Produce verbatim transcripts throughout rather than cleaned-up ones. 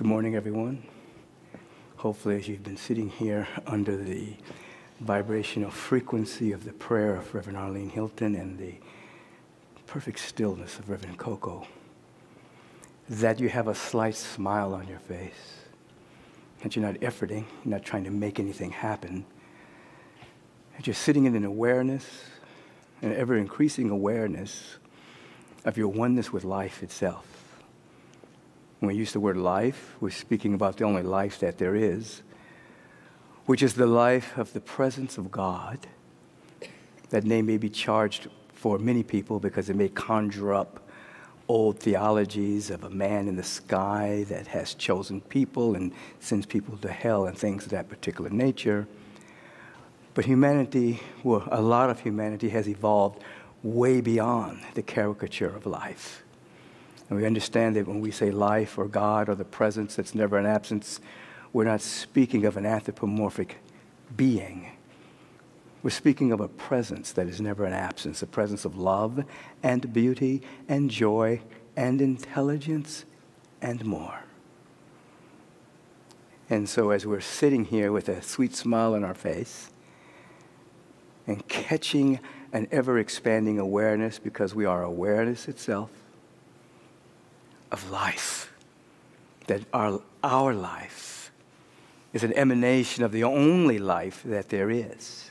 Good morning, everyone. Hopefully, as you've been sitting here under the vibrational frequency of the prayer of Reverend Arlene Hilton and the perfect stillness of Reverend Coco, that you have a slight smile on your face, that you're not efforting, you're not trying to make anything happen, that you're sitting in an awareness, an ever-increasing awareness of your oneness with life itself. When we use the word life, we're speaking about the only life that there is, which is the life of the presence of God. That name may be charged for many people because it may conjure up old theologies of a man in the sky that has chosen people and sends people to hell and things of that particular nature. But humanity, well, a lot of humanity has evolved way beyond the caricature of life. And we understand that when we say life or God or the presence that's never an absence, we're not speaking of an anthropomorphic being. We're speaking of a presence that is never an absence, a presence of love and beauty and joy and intelligence and more. And so as we're sitting here with a sweet smile on our face and catching an ever-expanding awareness, because we are awareness itself, of life, that our, our life is an emanation of the only life that there is.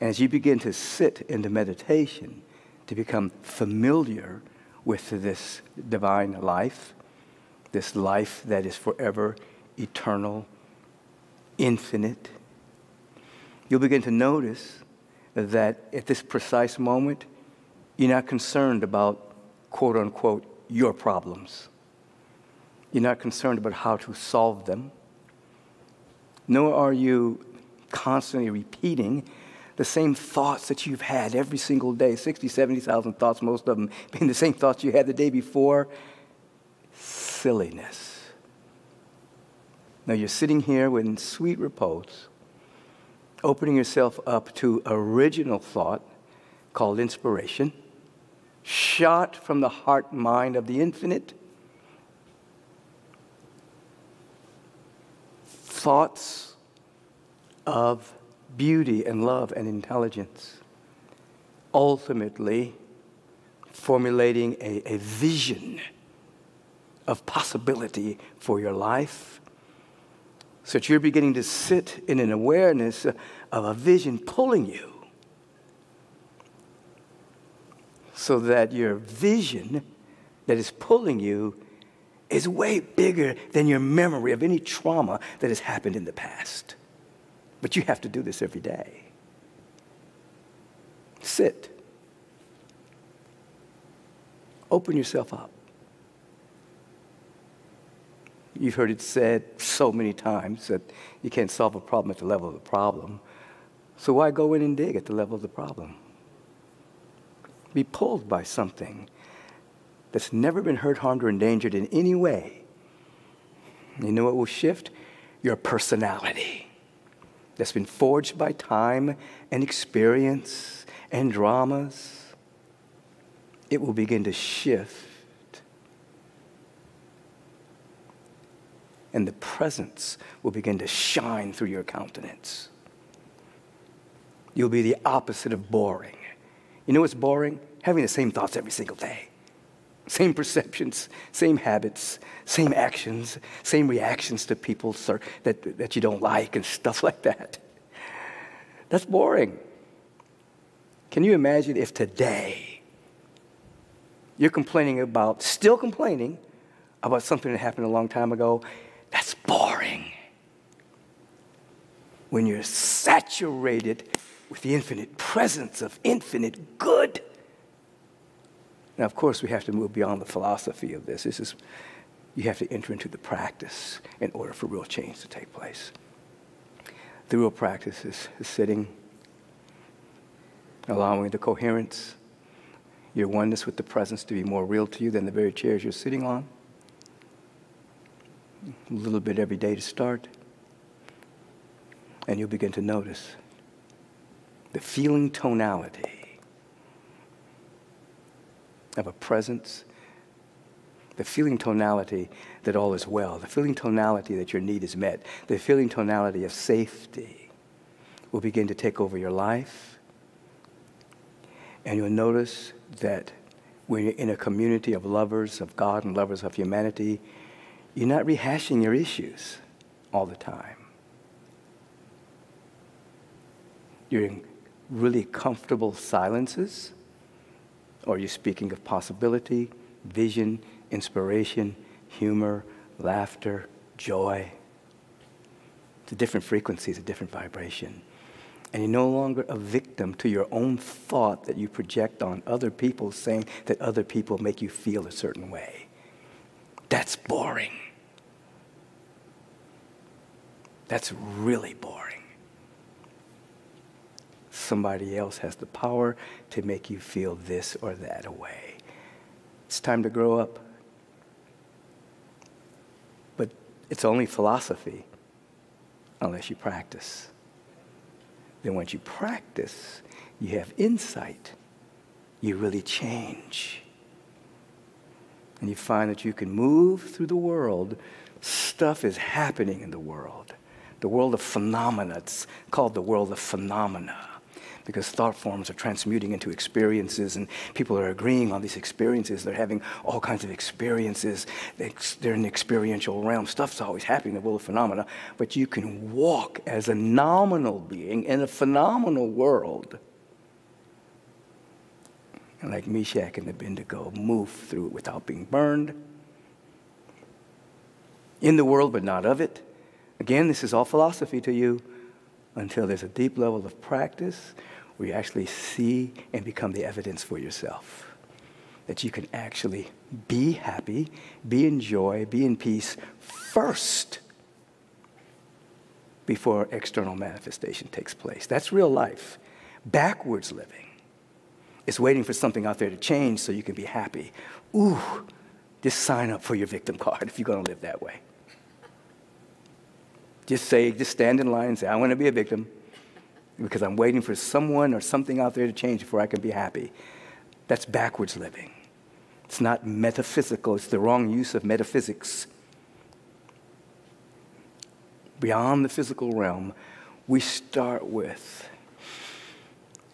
And as you begin to sit into meditation, to become familiar with this divine life, this life that is forever, eternal, infinite, you'll begin to notice that at this precise moment, you're not concerned about, quote unquote, your problems. You're not concerned about how to solve them, nor are you constantly repeating the same thoughts that you've had every single day, sixty, seventy thousand thoughts, most of them being the same thoughts you had the day before. Silliness. Now you're sitting here in sweet repose, opening yourself up to original thought called inspiration, shot from the heart mind of the infinite. Thoughts of beauty and love and intelligence, ultimately formulating a, a vision of possibility for your life, so that you're beginning to sit in an awareness of a vision pulling you, so that your vision that is pulling you is way bigger than your memory of any trauma that has happened in the past. But you have to do this every day. Sit. Open yourself up. You've heard it said so many times that you can't solve a problem at the level of the problem. So why go in and dig at the level of the problem? Be pulled by something that's never been hurt, harmed, or endangered in any way. You know what will shift? Your personality that's been forged by time and experience and dramas. It will begin to shift. And the presence will begin to shine through your countenance. You'll be the opposite of boring. You know what's boring? Having the same thoughts every single day. Same perceptions, same habits, same actions, same reactions to people that, that you don't like and stuff like that. That's boring. Can you imagine if today you're complaining about, still complaining about something that happened a long time ago? That's boring. When you're saturated with the infinite presence of infinite good. Now, of course, we have to move beyond the philosophy of this. This is, you have to enter into the practice in order for real change to take place. The real practice is, is sitting, allowing the coherence, your oneness with the presence to be more real to you than the very chairs you're sitting on. A little bit every day to start, and you'll begin to notice the feeling tonality of a presence the feeling tonality that all is well, the feeling tonality that your need is met, the feeling tonality of safety will begin to take over your life. And you'll notice that when you're in a community of lovers of God and lovers of humanity, you're not rehashing your issues all the time. You're in really comfortable silences, or you're speaking of possibility, vision, inspiration, humor, laughter, joy. It's a different frequency, it's a different vibration. And you're no longer a victim to your own thought that you project on other people, saying that other people make you feel a certain way. That's boring. That's really boring. Somebody else has the power to make you feel this or that way. It's time to grow up. But it's only philosophy unless you practice. Then once you practice, you have insight. You really change. And you find that you can move through the world. Stuff is happening in the world. The world of phenomena. It's called the world of phenomena, because thought forms are transmuting into experiences, and people are agreeing on these experiences. They're having all kinds of experiences. They're in the experiential realm. Stuff's always happening in the world of phenomena, but you can walk as a nominal being in a phenomenal world. And like Meshach and Abednego, move through it without being burned. In the world, but not of it. Again, this is all philosophy to you, until there's a deep level of practice where you actually see and become the evidence for yourself that you can actually be happy, be in joy, be in peace first before external manifestation takes place. That's real life. Backwards living is waiting for something out there to change so you can be happy. Ooh, just sign up for your victim card if you're going to live that way. Just say, just stand in line and say, I want to be a victim because I'm waiting for someone or something out there to change before I can be happy. That's backwards living. It's not metaphysical. It's the wrong use of metaphysics. Beyond the physical realm, we start with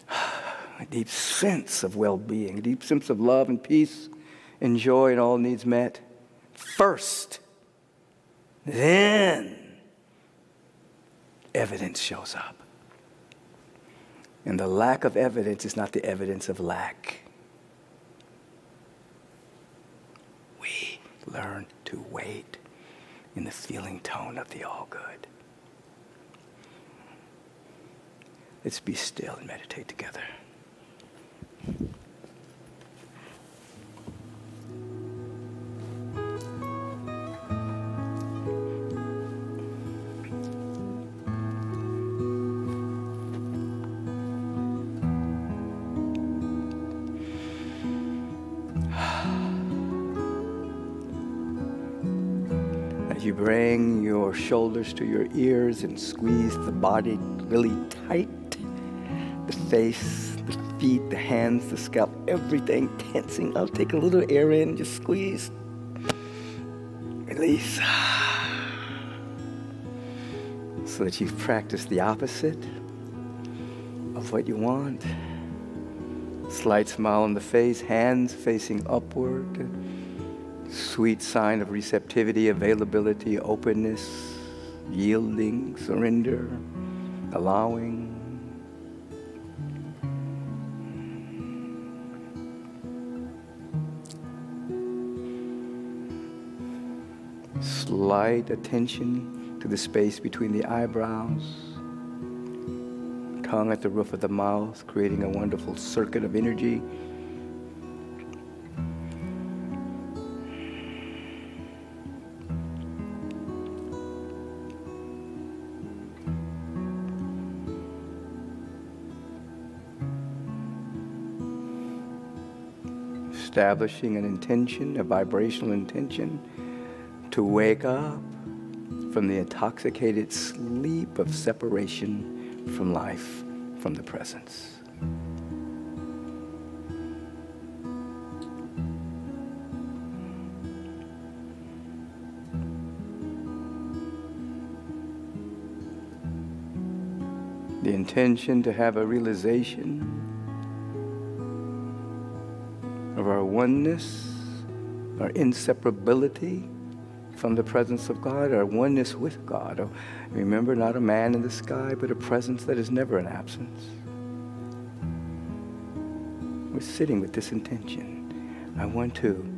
a deep sense of well-being, a deep sense of love and peace and joy and all needs met first. Then evidence shows up. And the lack of evidence is not the evidence of lack. We learn to wait in the feeling tone of the all good. Let's be still and meditate together. You bring your shoulders to your ears and squeeze the body really tight. The face, the feet, the hands, the scalp, everything tensing up. Take a little air in, just squeeze. Release. So that you've practiced the opposite of what you want. Slight smile on the face, hands facing upward. Sweet sign of receptivity, availability, openness, yielding, surrender, allowing. Slight attention to the space between the eyebrows, tongue at the roof of the mouth, creating a wonderful circuit of energy. Establishing an intention, a vibrational intention, to wake up from the intoxicated sleep of separation from life, from the presence. the intention to have a realization of our oneness, our inseparability from the presence of God, our oneness with God. Remember, not a man in the sky, but a presence that is never an absence. We're sitting with this intention. I want to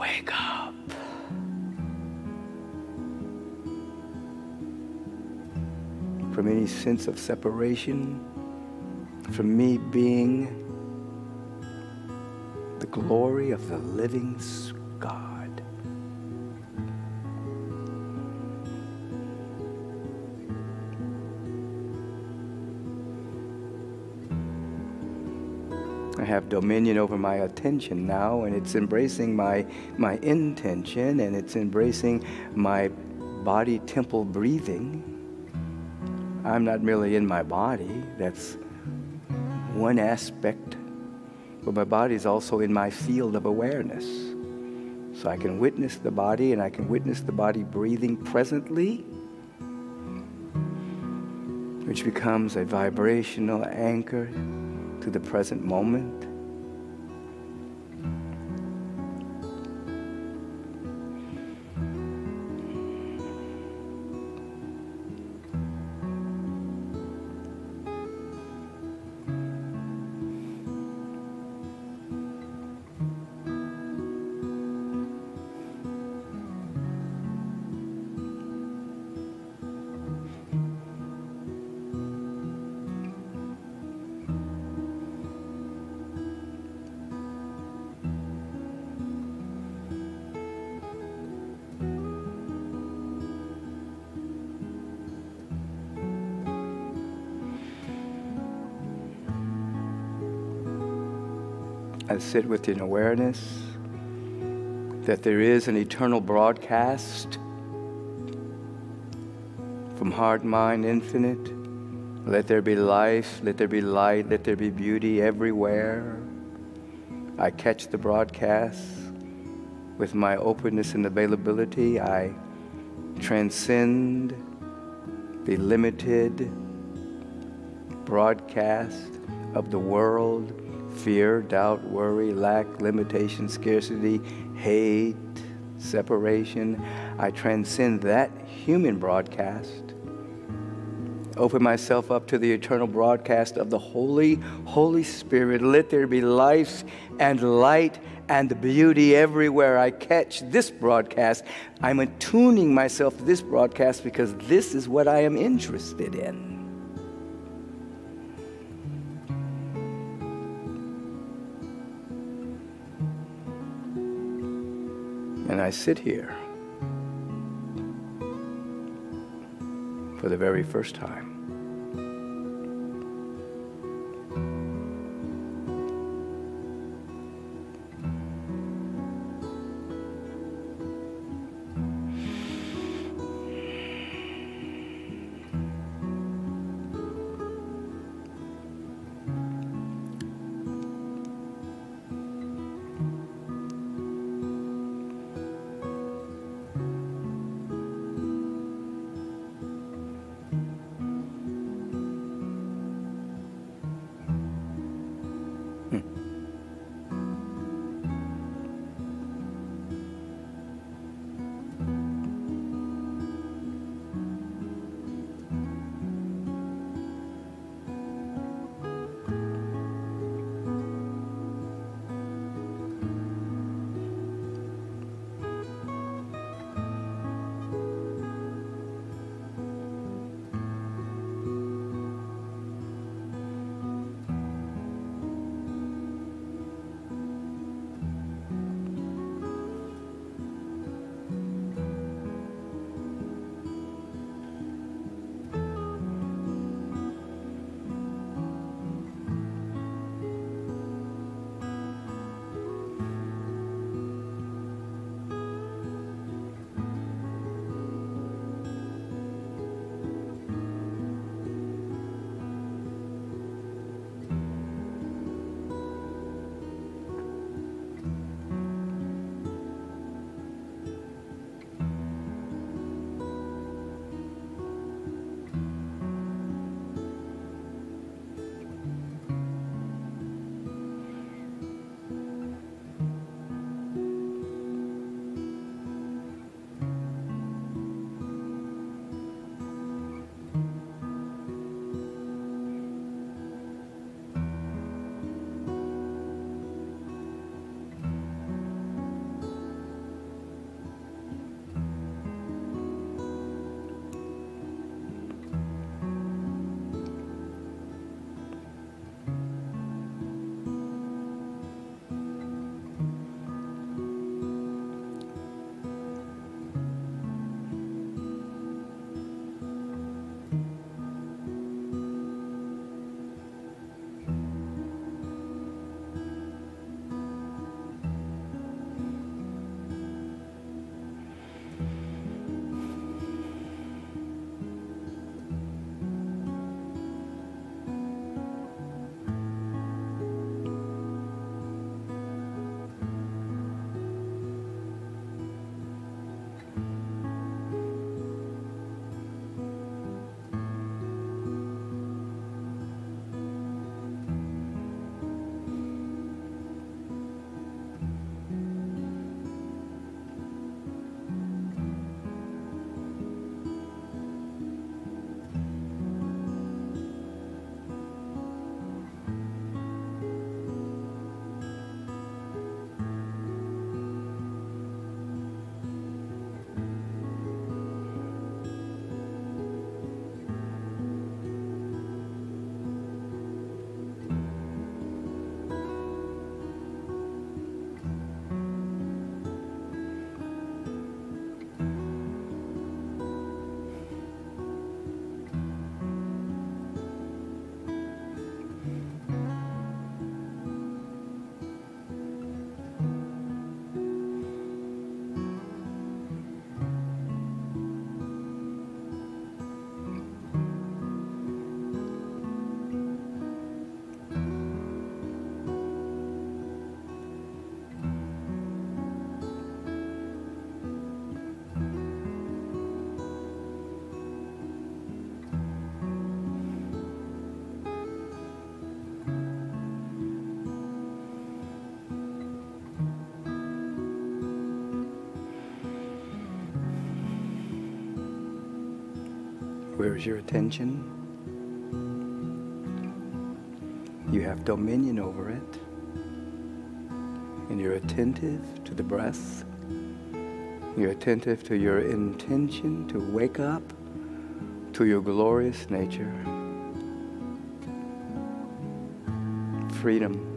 wake up. From any sense of separation, from me being the glory of the living God. I have dominion over my attention now, and it's embracing my, my intention, and it's embracing my body temple breathing. I'm not merely in my body, that's one aspect, but my body is also in my field of awareness. So I can witness the body, and I can witness the body breathing presently, which becomes a vibrational anchor to the present moment. I sit with an awareness that there is an eternal broadcast from heart, mind, infinite. Let there be life, let there be light, let there be beauty everywhere. I catch the broadcast with my openness and availability. I transcend the limited broadcast of the world. Fear, doubt, worry, lack, limitation, scarcity, hate, separation. I transcend that human broadcast. Open myself up to the eternal broadcast of the Holy, Holy Spirit. Let there be life and light and beauty everywhere. I catch this broadcast. I'm attuning myself to this broadcast because this is what I am interested in. And I sit here for the very first time. Where is your attention? You have dominion over it, and you're attentive to the breath. You're attentive to your intention to wake up to your glorious nature. Freedom.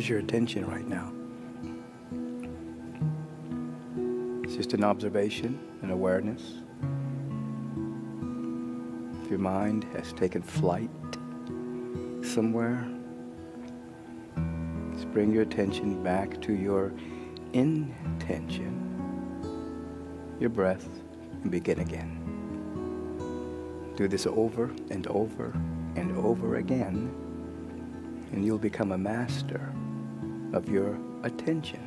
Where's your attention right now? It's just an observation, an awareness. If your mind has taken flight somewhere, just bring your attention back to your intention, your breath, and begin again. Do this over and over and over again, and you'll become a master of your attention.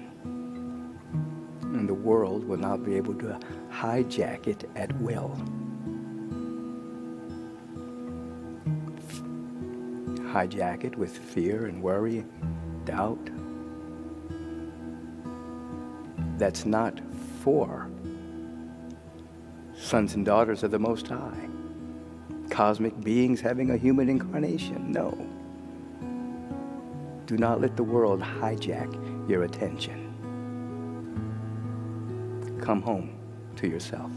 And the world will not be able to hijack it at will. Hijack it with fear and worry, doubt. That's not for sons and daughters of the Most High, cosmic beings having a human incarnation. No. Do not let the world hijack your attention. Come home to yourself.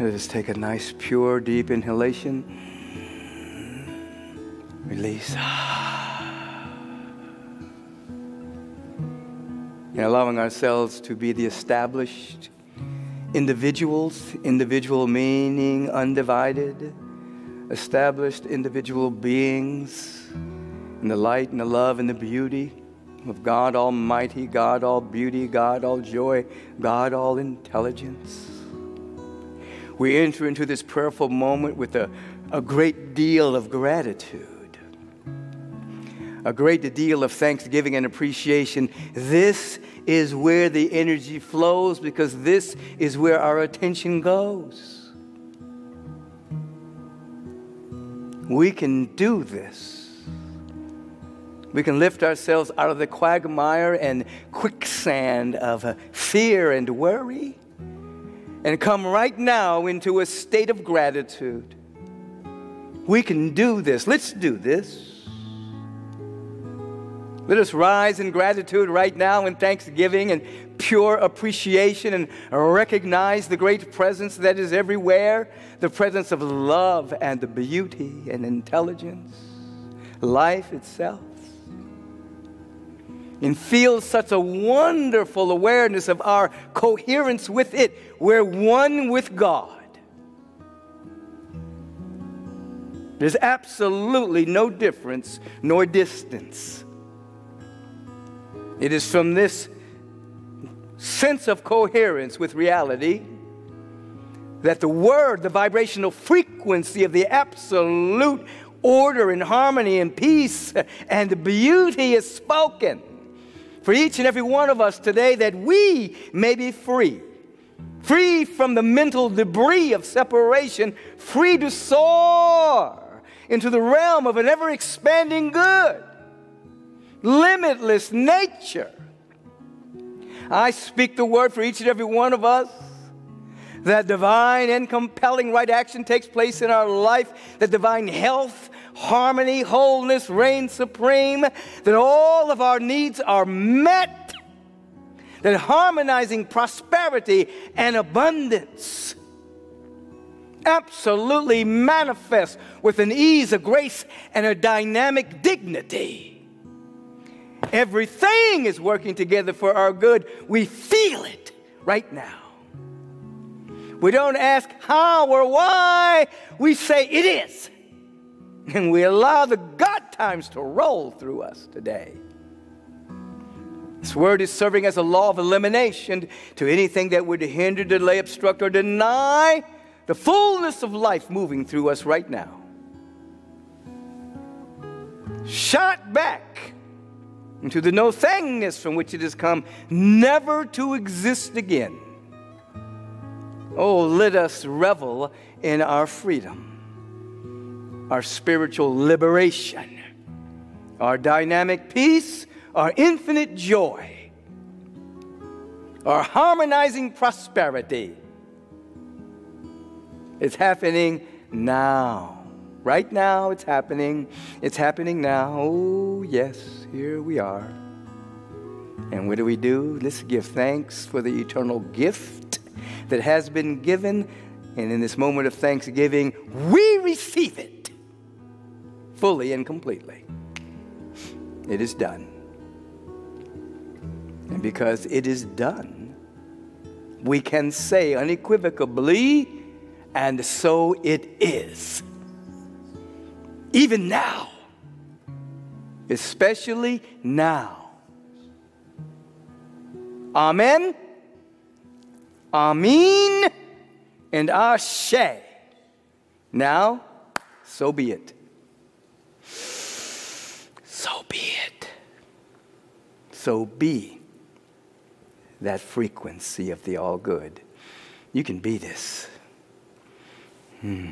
Let us take a nice, pure, deep inhalation. Release. And allowing ourselves to be the established individuals, individual meaning undivided, established individual beings in the light and the love and the beauty of God Almighty, God all beauty, God all joy, God all intelligence. We enter into this prayerful moment with a, a great deal of gratitude, a great deal of thanksgiving and appreciation. This is where the energy flows because this is where our attention goes. We can do this. We can lift ourselves out of the quagmire and quicksand of fear and worry, and come right now into a state of gratitude. We can do this. Let's do this. Let us rise in gratitude right now in thanksgiving and pure appreciation and recognize the great presence that is everywhere, the presence of love and beauty and intelligence, life itself. And feel such a wonderful awareness of our coherence with it. We're one with God. There's absolutely no difference nor distance. It is from this sense of coherence with reality that the word, the vibrational frequency of the absolute order and harmony and peace and beauty is spoken. For each and every one of us today, that we may be free, free from the mental debris of separation, free to soar into the realm of an ever-expanding good, limitless nature. I speak the word for each and every one of us, that divine and compelling right action takes place in our life, that divine health, harmony, wholeness reigns supreme, that all of our needs are met, that harmonizing prosperity and abundance absolutely manifests with an ease, a grace, and a dynamic dignity. Everything is working together for our good. We feel it right now. We don't ask how or why. We say it is. And we allow the God times to roll through us today. This word is serving as a law of elimination to anything that would hinder, delay, obstruct, or deny the fullness of life moving through us right now. shot back into the no-thingness from which it has come, never to exist again. Oh, let us revel in our freedom, our spiritual liberation, our dynamic peace, our infinite joy, our harmonizing prosperity. It's happening now. Right now, it's happening. It's happening now. Oh, yes, here we are. And what do we do? Let's give thanks for the eternal gift that has been given. And in this moment of thanksgiving, we receive it fully and completely. It is done. And because it is done, we can say unequivocally, and so it is. Even now, especially now. Amen, Amin, and Ashe. Now, so be it. So be it. So be that frequency of the all good. You can be this. Hmm.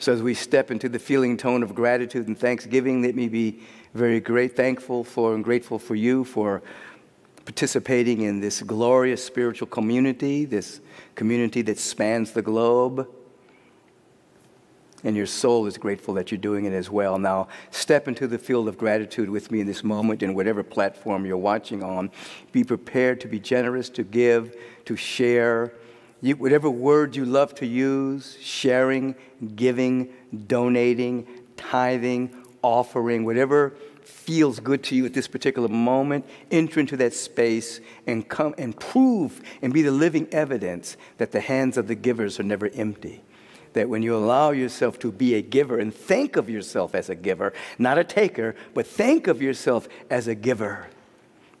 So as we step into the feeling tone of gratitude and thanksgiving, let me be very great, thankful for and grateful for you for participating in this glorious spiritual community, this community that spans the globe. And your soul is grateful that you're doing it as well. Now, step into the field of gratitude with me in this moment in whatever platform you're watching on. Be prepared to be generous, to give, to share. You, whatever word you love to use, sharing, giving, donating, tithing, offering, whatever feels good to you at this particular moment, enter into that space and come and prove and be the living evidence that the hands of the givers are never empty. That when you allow yourself to be a giver and think of yourself as a giver, not a taker, but think of yourself as a giver,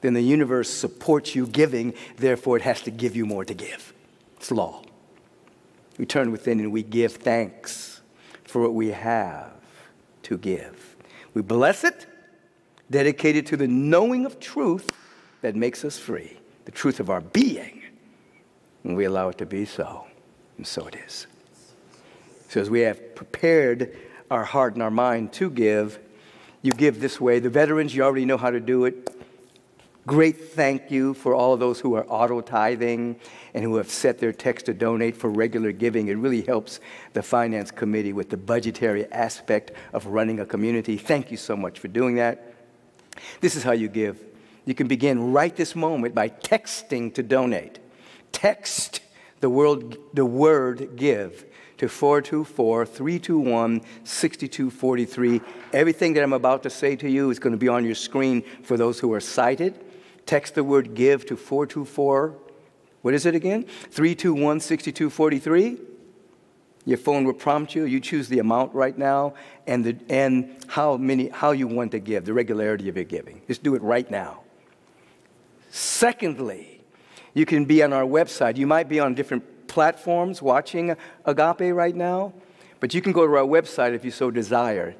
then the universe supports you giving, therefore it has to give you more to give. It's law. We turn within and we give thanks for what we have to give. We bless it, dedicated to the knowing of truth that makes us free, the truth of our being, and we allow it to be so, and so it is. So as we have prepared our heart and our mind to give, you give this way. The veterans, you already know how to do it. Great thank you for all of those who are auto-tithing and who have set their text to donate for regular giving. It really helps the Finance Committee with the budgetary aspect of running a community. Thank you so much for doing that. This is how you give. You can begin right this moment by texting to donate. Text the word, the word give to four two four, three two one, six two four three. Everything that I'm about to say to you is going to be on your screen for those who are sighted. Text the word give to four two four, what is it again? three two one, six two four three. Your phone will prompt you. You choose the amount right now and, the, and how, many, how you want to give, the regularity of your giving. Just do it right now. Secondly, you can be on our website. You might be on different platforms watching Agape right now, but you can go to our website if you so desire.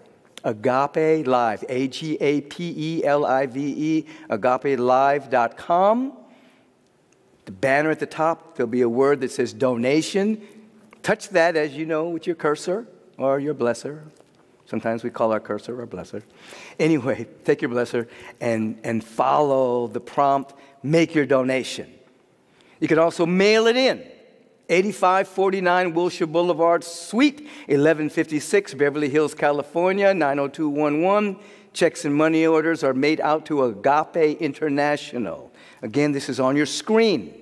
Agape Live, A G A P E L I V E, agape live dot com. The banner at the top, there'll be a word that says donation. Touch that, as you know, with your cursor or your blesser. Sometimes we call our cursor our blesser. Anyway, take your blesser and, and follow the prompt, make your donation. You can also mail it in. eighty-five forty-nine Wilshire Boulevard, Suite eleven fifty-six, Beverly Hills, California, nine oh two one one. Checks and money orders are made out to Agape International. Again, this is on your screen.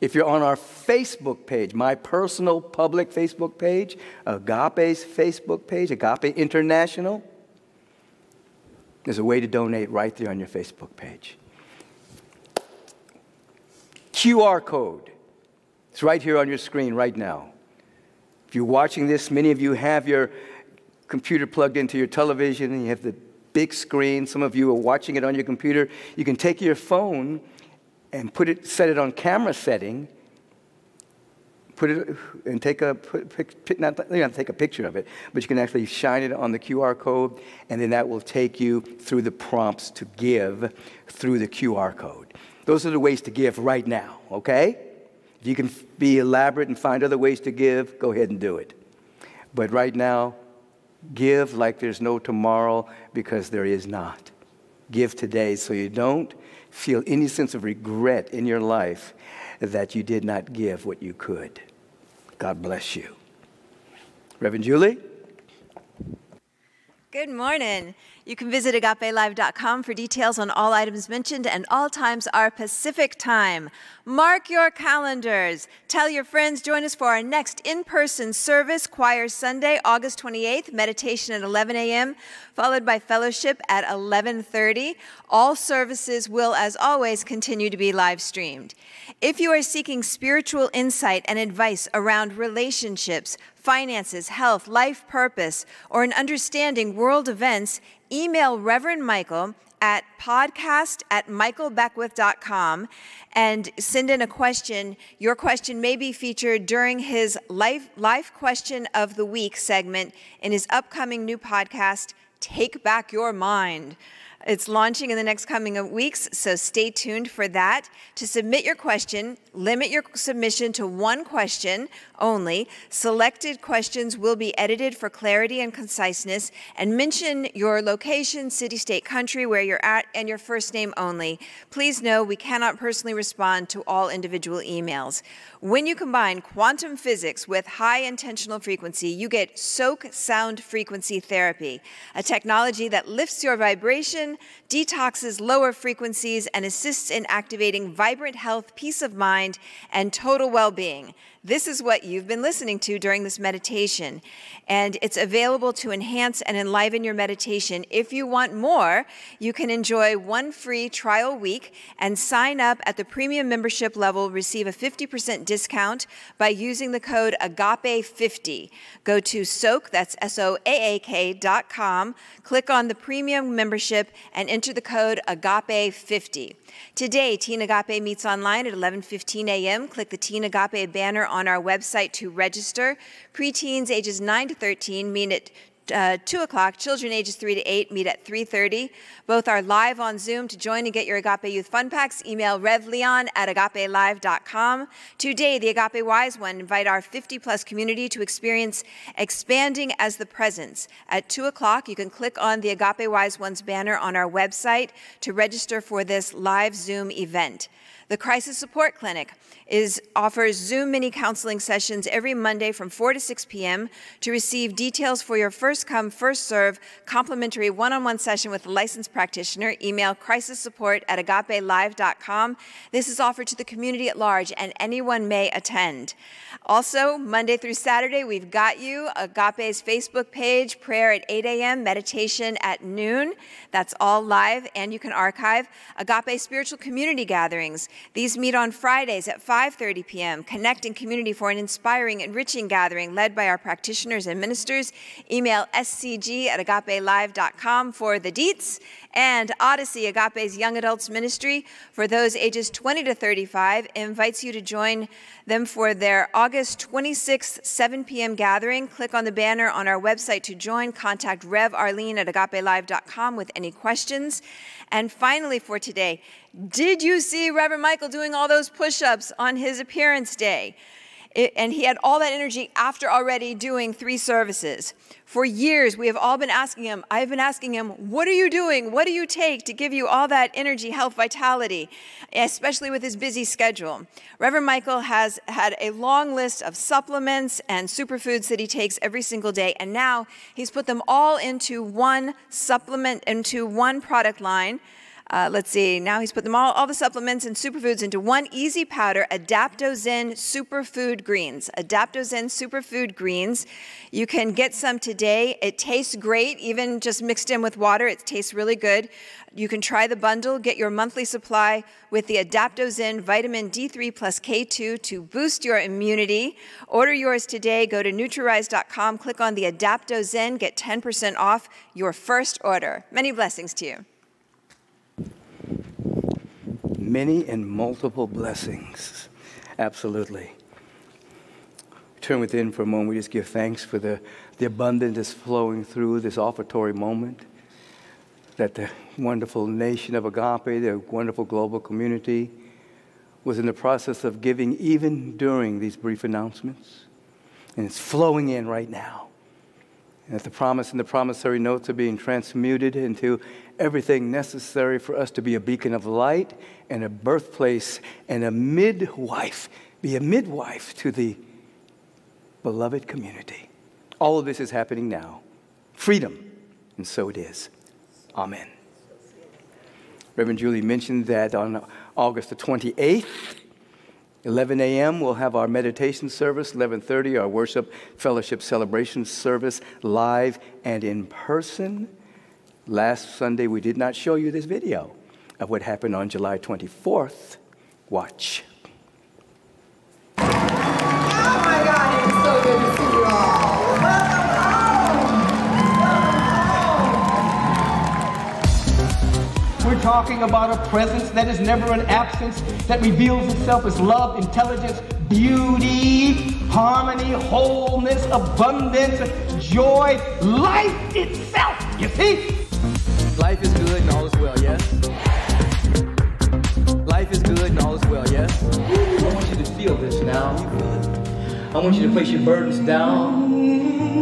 If you're on our Facebook page, my personal public Facebook page, Agape's Facebook page, Agape International, there's a way to donate right there on your Facebook page. Q R code. It's right here on your screen right now. If you're watching this, many of you have your computer plugged into your television and you have the big screen. Some of you are watching it on your computer. You can take your phone and put it, set it on camera setting, put it and take a put, pick, not, you don't have to take a picture of it, but you can actually shine it on the Q R code, and then that will take you through the prompts to give through the Q R code. Those are the ways to give right now, okay? If you can be elaborate and find other ways to give, go ahead and do it. But right now, give like there's no tomorrow, because there is not. Give today so you don't feel any sense of regret in your life that you did not give what you could. God bless you. Reverend Julie? Good morning. You can visit agape live dot com for details on all items mentioned, and all times are Pacific time. Mark your calendars. Tell your friends. Join us for our next in-person service, Choir Sunday, August twenty-eighth, meditation at eleven a m, followed by fellowship at eleven thirty. All services will, as always, continue to be live streamed. If you are seeking spiritual insight and advice around relationships, finances, health, life purpose, or in understanding world events, email Reverend Michael at podcast at michael beckwith dot com and send in a question. Your question may be featured during his Life, Life Question of the Week segment in his upcoming new podcast, Take Back Your Mind. It's launching in the next coming weeks, so stay tuned for that. To submit your question, limit your submission to one question only. Selected questions will be edited for clarity and conciseness, and mention your location, city, state, country, where you're at, and your first name only. Please know we cannot personally respond to all individual emails. When you combine quantum physics with high intentional frequency, you get Soak sound frequency therapy, a technology that lifts your vibration, detoxes lower frequencies, and assists in activating vibrant health, peace of mind, and total well-being. This is what you've been listening to during this meditation, and it's available to enhance and enliven your meditation. If you want more, you can enjoy one free trial week and sign up at the premium membership level. Receive a fifty percent discount by using the code agape fifty. Go to Soak, that's S O A A K dot com, click on the premium membership, and enter the code agape fifty. Today, Teen Agape meets online at eleven fifteen a m Click the Teen Agape banner on our website to register. Preteens ages nine to thirteen meet at uh, two o'clock. Children ages three to eight meet at three thirty. Both are live on Zoom. To join and get your Agape Youth Fun Packs, email Rev Leon at agape live dot com. Today, the Agape Wise One invite our fifty plus community to experience Expanding as the Presence. At two o'clock, you can click on the Agape Wise One's banner on our website to register for this live Zoom event. The Crisis Support Clinic is, offers Zoom mini counseling sessions every Monday from four to six p m To receive details for your first-come, first-serve complimentary one-on-one session with a licensed practitioner, email crisis support at agape live dot com. This is offered to the community at large, and anyone may attend. Also, Monday through Saturday, we've got you. Agape's Facebook page, prayer at eight a m, meditation at noon. That's all live, and you can archive. Agape Spiritual Community Gatherings. These meet on Fridays at five thirty p m Connect in community for an inspiring, enriching gathering led by our practitioners and ministers. Email S C G at agape live dot com for the deets. And Odyssey, Agape's Young Adults Ministry, for those ages twenty to thirty-five, invites you to join them for their August twenty-sixth, seven p m gathering. Click on the banner on our website to join. Contact Rev Arlene at agape live dot com with any questions. And finally for today, did you see Reverend Michael doing all those push-ups on his appearance day? It, and he had all that energy after already doing three services. For years, we have all been asking him, I've been asking him, what are you doing? What do you take to give you all that energy, health, vitality, especially with his busy schedule? Reverend Michael has had a long list of supplements and superfoods that he takes every single day, and now he's put them all into one supplement, into one product line. Uh, let's see, now he's put them all, all the supplements and superfoods into one easy powder, AdaptoZen Superfood Greens. AdaptoZen Superfood Greens. You can get some today. It tastes great, even just mixed in with water. It tastes really good. You can try the bundle, get your monthly supply with the AdaptoZen Vitamin D three plus K two to boost your immunity. Order yours today. Go to nutri rise dot com, click on the AdaptoZen, get ten percent off your first order. Many blessings to you. Many and multiple blessings. Absolutely. turn within for a moment. We just give thanks for the, the abundance that's flowing through this offertory moment, that the wonderful nation of Agape, the wonderful global community, was in the process of giving even during these brief announcements. And it's flowing in right now. And that the promise and the promissory notes are being transmuted into everything necessary for us to be a beacon of light and a birthplace and a midwife, be a midwife to the beloved community. All of this is happening now. Freedom, and so it is. Amen. Reverend Julie mentioned that on August the twenty-eighth, eleven a m, we'll have our meditation service, eleven thirty, our worship fellowship celebration service, live and in person. Last Sunday, we did not show you this video of what happened on July twenty-fourth. Watch. Oh my God, it is so good to see you all. Welcome home. Welcome home. We're talking about a presence that is never an absence, that reveals itself as love, intelligence, beauty, harmony, wholeness, abundance, joy, life itself, you see? Life is good and all is well, yes? Life is good and all is well, yes? I want you to feel this now. I want you to place your burdens down,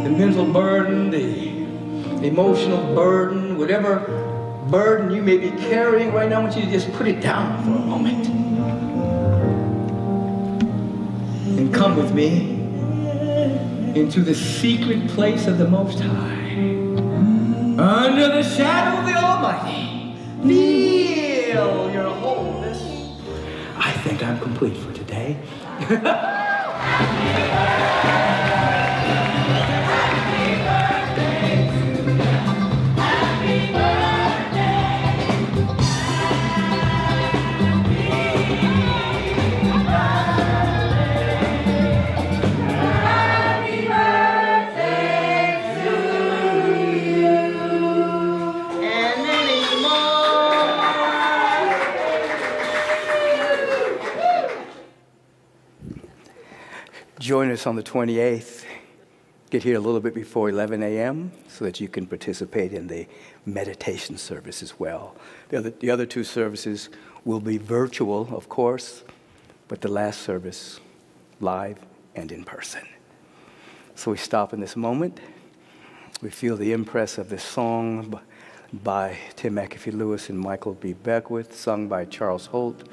the mental burden, the emotional burden, whatever burden you may be carrying right now, I want you to just put it down for a moment. And come with me into the secret place of the Most High, under the shadow of the Almighty. Feel your wholeness. I think I'm complete for today. Join us on the twenty-eighth. Get here a little bit before eleven a m so that you can participate in the meditation service as well. The other, the other two services will be virtual, of course, but the last service, live and in person. So we stop in this moment. We feel the impress of this song by Tim McAfee-Lewis and Michael B. Beckwith, sung by Charles Holt.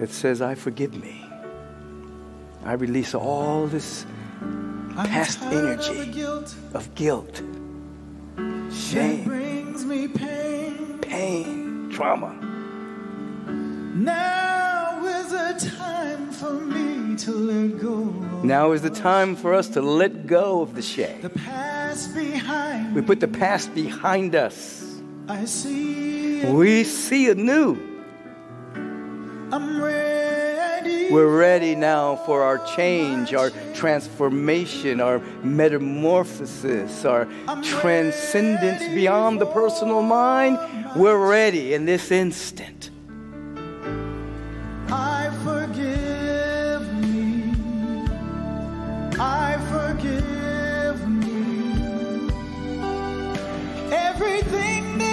It says, I forgive me. I release all this past energy of guilt, of guilt shame, brings me pain, pain, trauma. Now is the time for me to let go. Now is the time for us to let go of the shame. The past behind. We put the past behind us. I see. It. We see anew. I'm ready. We're ready now for our change, our transformation, our metamorphosis, our transcendence beyond the personal mind. We're ready in this instant. I forgive me. I forgive me. Everything that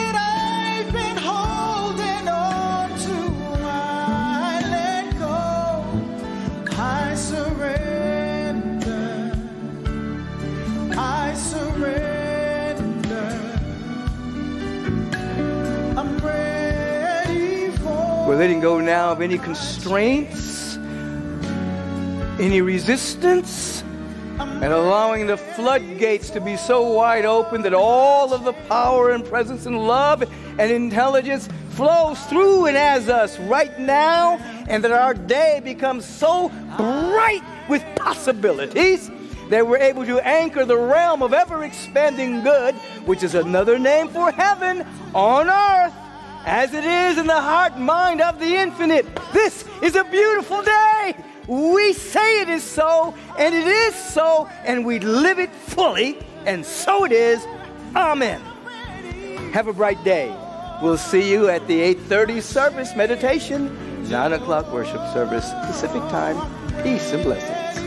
we're letting go now of any constraints, any resistance, and allowing the floodgates to be so wide open that all of the power and presence and love and intelligence flows through and as us right now, and that our day becomes so bright with possibilities that we're able to anchor the realm of ever-expanding good, which is another name for heaven on earth, as it is in the heart and mind of the infinite. This is a beautiful day. We say it is so, and it is so, and we live it fully, and so it is. Amen. Have a bright day. We'll see you at the eight thirty service meditation, nine o'clock worship service, Pacific time. Peace and blessings.